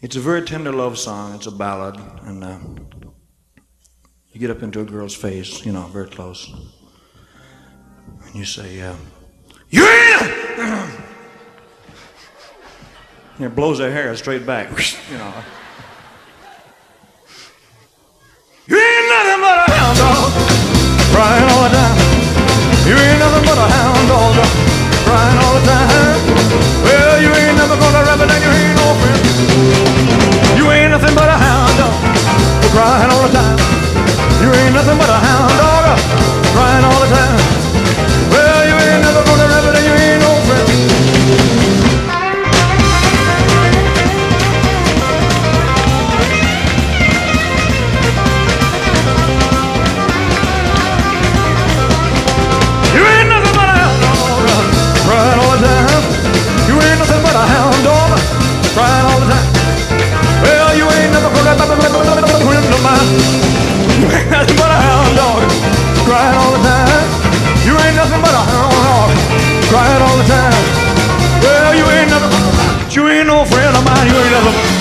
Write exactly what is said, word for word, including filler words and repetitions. It's a very tender love song. It's a ballad, and uh, you get up into a girl's face, you know, very close, and you say, uh, "Yeah!" And it blows her hair straight back, you know. You ain't nothing but a hound dog, crying all the time. You ain't nothing but a hound dog, crying all the time. Well, you ain't never gonna rub it and you ain't no friend. You ain't nothing but a hound dog, crying all the time. You ain't nothing but a hound dog, crying all the time. Well, you ain't never gonna rub it and you ain't no friend. Crying all the time. Well, you ain't nothing, you ain't no friend of mine. You ain't nothing.